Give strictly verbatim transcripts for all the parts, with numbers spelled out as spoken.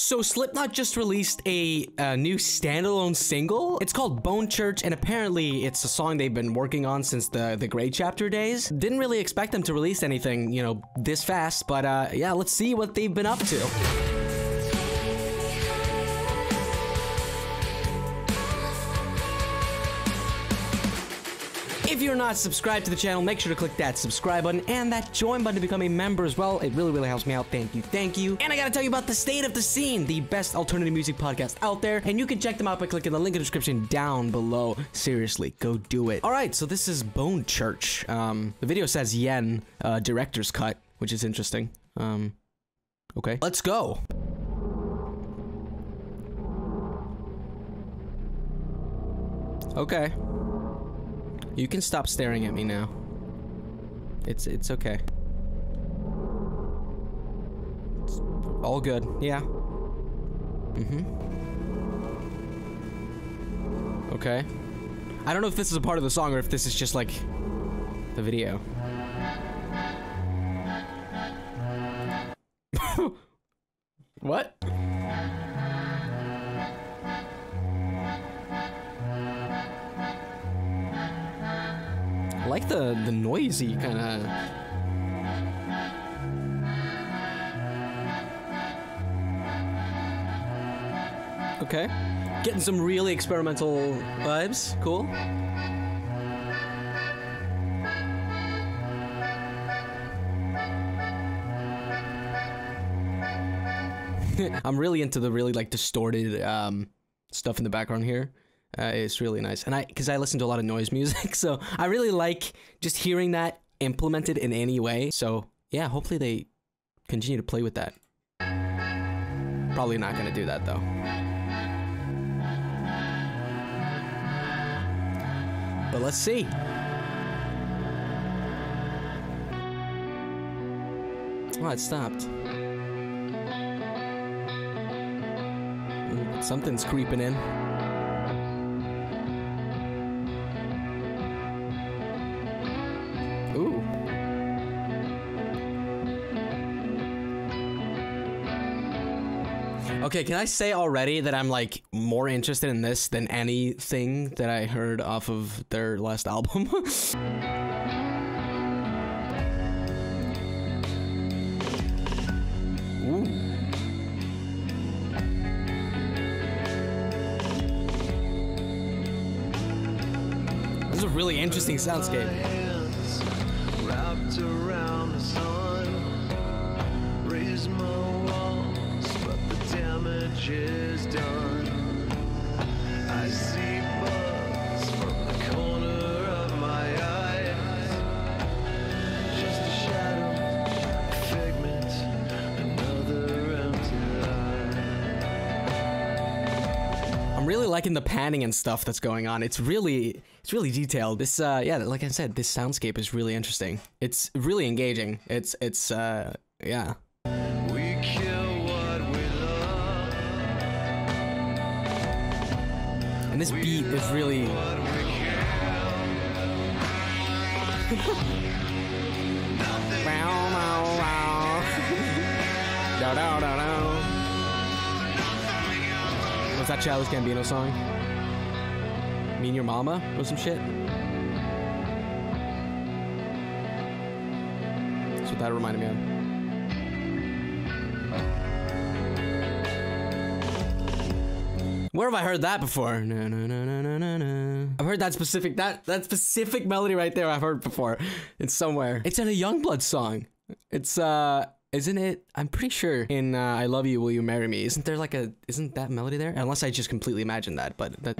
So Slipknot just released a, a new standalone single. It's called Bone Church, and apparently it's a song they've been working on since the, the Gray Chapter days. Didn't really expect them to release anything, you know, this fast, but uh, yeah, let's see what they've been up to. If you're not subscribed to the channel, make sure to click that subscribe button and that join button to become a member as well. It really, really helps me out. Thank you. Thank you. And I gotta tell you about The State of the Scene, the best alternative music podcast out there. And you can check them out by clicking the link in the description down below. Seriously, go do it. All right, so this is Bone Church. Um, the video says Yen, uh, director's cut, which is interesting. Um, okay, let's go. Okay. You can stop staring at me now. It's it's okay. It's all good. Yeah. Mm-hmm. Okay. I don't know if this is a part of the song or if this is just like the video. What? I like the, the noisy kind of... Okay. Getting some really experimental vibes. Cool. I'm really into the really like distorted um, stuff in the background here. Uh, it's really nice, and I, because I listen to a lot of noise music, so I really like just hearing that implemented in any way. So yeah, hopefully they continue to play with that. Probably not gonna do that though. But let's see. Oh, it stopped. Ooh, something's creeping in. Ooh. Okay, can I say already that I'm like more interested in this than anything that I heard off of their last album? Ooh. This is a really interesting soundscape. Around the sun, raise my walls, but the damage is done. I see bugs from the corner of my eyes, just a shadow, a figment, another empty eye. I'm really liking the panning and stuff that's going on. It's really... It's really detailed. This, uh, yeah, like I said, this soundscape is really interesting. It's really engaging. It's, it's, uh, yeah. We kill what we love. And this we beat is really... Was that Childish Gambino song? Mean Your Mama or some shit? That's what that reminded me of. Where have I heard that before? No, no, no, no, no, no, no. I've heard that specific, that, that specific melody right there I've heard before. It's somewhere. It's in a Youngblood song. It's, uh, isn't it? I'm pretty sure in uh, I Love You, Will You Marry Me? Isn't there like a, isn't that melody there? Unless I just completely imagined that, but that...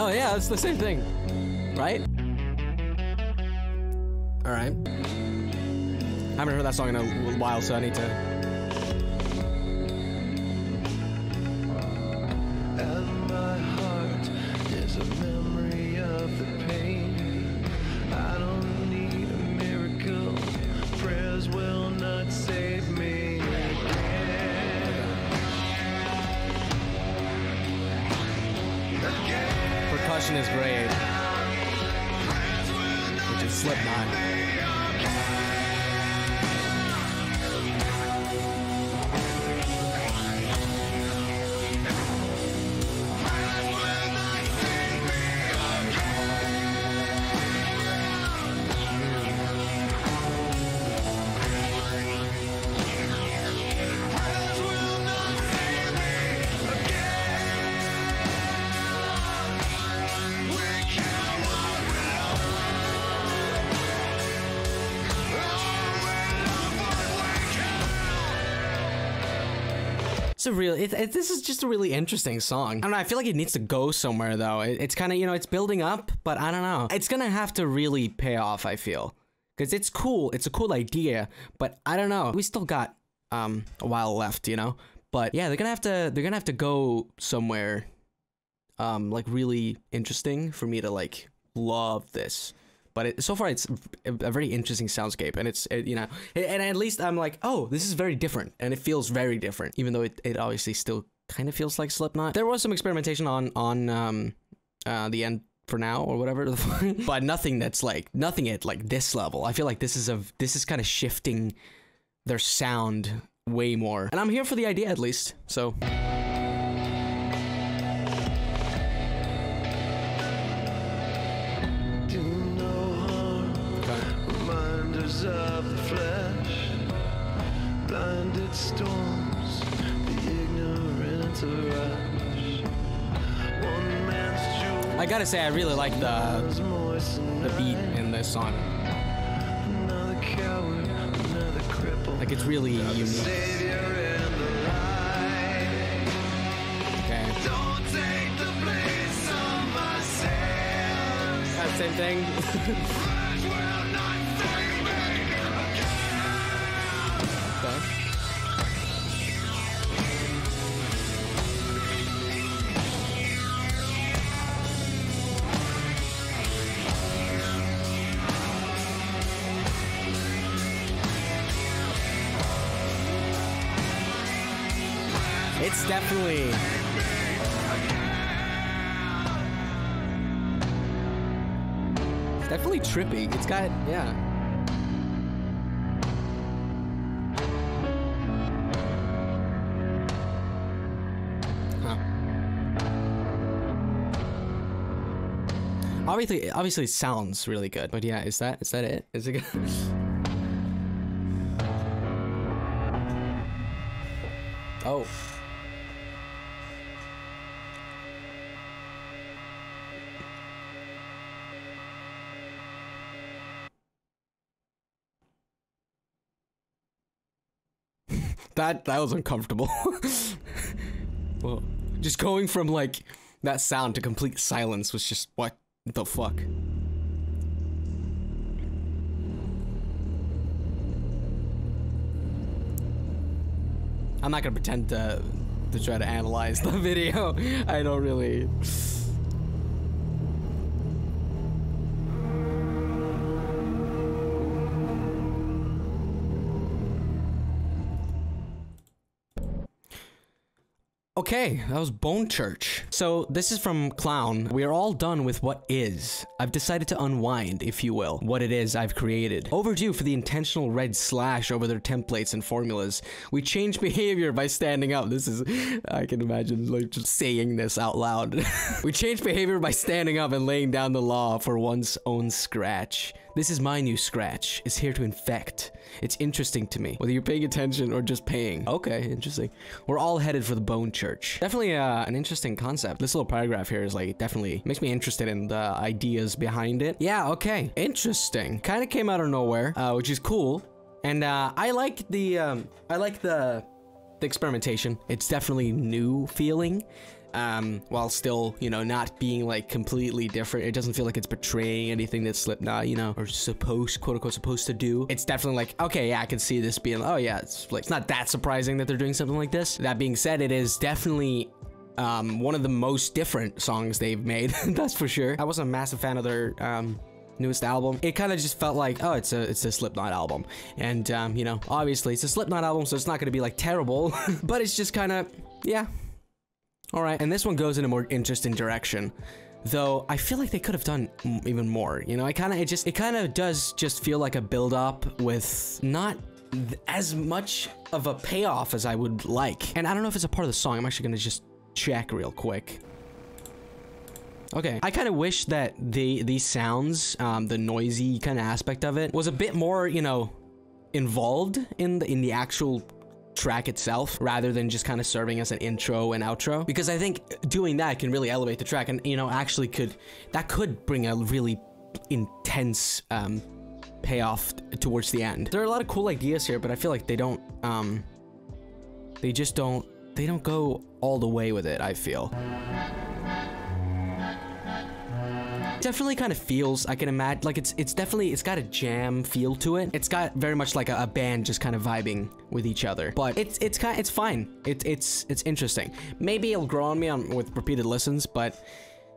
Oh yeah, it's the same thing, right? All right. I haven't heard that song in a while, so I need to. And my heart is a memory of the pain. I don't need a miracle. Prayers will not save me. Again. Again. Percussion is great, which is Slipknot. It's a real. It, it, this is just a really interesting song. I don't know. I feel like it needs to go somewhere though. It, it's kind of, you know, it's building up, but I don't know. It's gonna have to really pay off, I feel, because it's cool. It's a cool idea, but I don't know. We still got um a while left, you know. But yeah, they're gonna have to. They're gonna have to go somewhere, um, like really interesting for me to like love this. But it, so far, it's a very interesting soundscape, and it's, it, you know, and at least I'm like, oh, this is very different, and it feels very different, even though it, it obviously still kind of feels like Slipknot. There was some experimentation on on um, uh, The End for Now or whatever, but nothing that's like nothing at like this level. I feel like this is a this is kind of shifting their sound way more, and I'm here for the idea at least. So. Storms, the ignorance of rush. One man's jewel. I gotta say, I really like the the beat in this song. Another coward, another cripple. Like, it's really unique. Savior in the light. Okay. Don't take the place of myself. That same thing. It's definitely. It's definitely trippy. It's got, yeah. Huh. Obviously, obviously, it sounds really good. But yeah, is that is that it? Is it good? Oh. That that was uncomfortable. Well, just going from like that sound to complete silence was just what the fuck. I'm not gonna pretend to to try to analyze the video. I don't really. Okay, that was Bone Church. So this is from Clown. We are all done with what is. I've decided to unwind, if you will, what it is I've created. Overdue for the intentional red slash over their templates and formulas. We change behavior by standing up. This is, I can imagine like just saying this out loud. We change behavior by standing up and laying down the law for one's own scratch. This is my new scratch. It's here to infect. It's interesting to me, whether you're paying attention or just paying. Okay, interesting. We're all headed for the Bone Church. Definitely uh, an interesting concept. This little paragraph here is like, definitely makes me interested in the ideas behind it. Yeah, okay, interesting. Kind of came out of nowhere, uh, which is cool. And uh, I like the, um, I like the, the experimentation. It's definitely new feeling. Um, while still, you know, not being like completely different. It doesn't feel like it's betraying anything that Slipknot, you know, or supposed, quote unquote, supposed to do. It's definitely like, okay, yeah, I can see this being, oh yeah, it's like, it's not that surprising that they're doing something like this. That being said, it is definitely um, one of the most different songs they've made, that's for sure. I wasn't a massive fan of their um, newest album. It kind of just felt like, oh, it's a, it's a Slipknot album. And, um, you know, obviously it's a Slipknot album, so it's not gonna be like terrible, but it's just kind of, yeah. All right, and this one goes in a more interesting direction, though I feel like they could have done m even more. You know, I kind of it just it kind of does just feel like a build up with not th as much of a payoff as I would like. And I don't know if it's a part of the song. I'm actually gonna just check real quick. Okay, I kind of wish that the these sounds, um, the noisy kind of aspect of it, was a bit more, you know, involved in the in the actual track itself, rather than just kind of serving as an intro and outro, because I think doing that can really elevate the track, and you know, actually could that could bring a really intense um payoff towards the end. There are a lot of cool ideas here, but I feel like they don't um they just don't they don't go all the way with it, I feel. Definitely kind of feels, I can imagine, like it's it's definitely, it's got a jam feel to it. It's got very much like a, a band just kind of vibing with each other, but it's it's kind of, it's fine. It's it's it's interesting. Maybe it'll grow on me on with repeated listens, but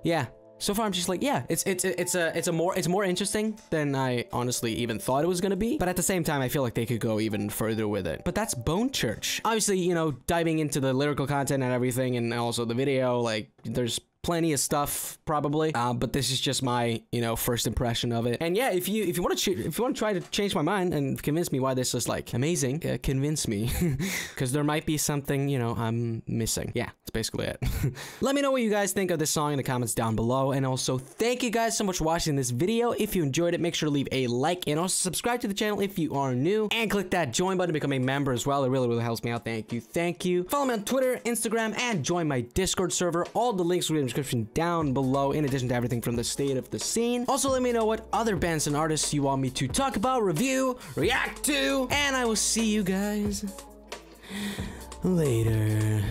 yeah. So far, I'm just like, yeah, it's it's it's a it's a more it's more interesting than I honestly even thought it was gonna be. But at the same time, I feel like they could go even further with it. But that's Bone Church. Obviously, you know, diving into the lyrical content and everything, and also the video. Like, there's plenty of stuff probably, uh, but this is just my, you know, first impression of it. And yeah, if you if you want to if you want to try to change my mind and convince me why this is like amazing, uh, convince me, because there might be something, you know, I'm missing. Yeah, that's basically it. Let me know what you guys think of this song in the comments down below, and also thank you guys so much for watching this video. If you enjoyed it, make sure to leave a like and also subscribe to the channel if you are new, and click that join button to become a member as well. It really really helps me out. Thank you, thank you. Follow me on Twitter, Instagram, and join my Discord server. All the links will be in description down below, in addition to everything from The State of the Scene. Also, let me know what other bands and artists you want me to talk about, review, react to, and I will see you guys later.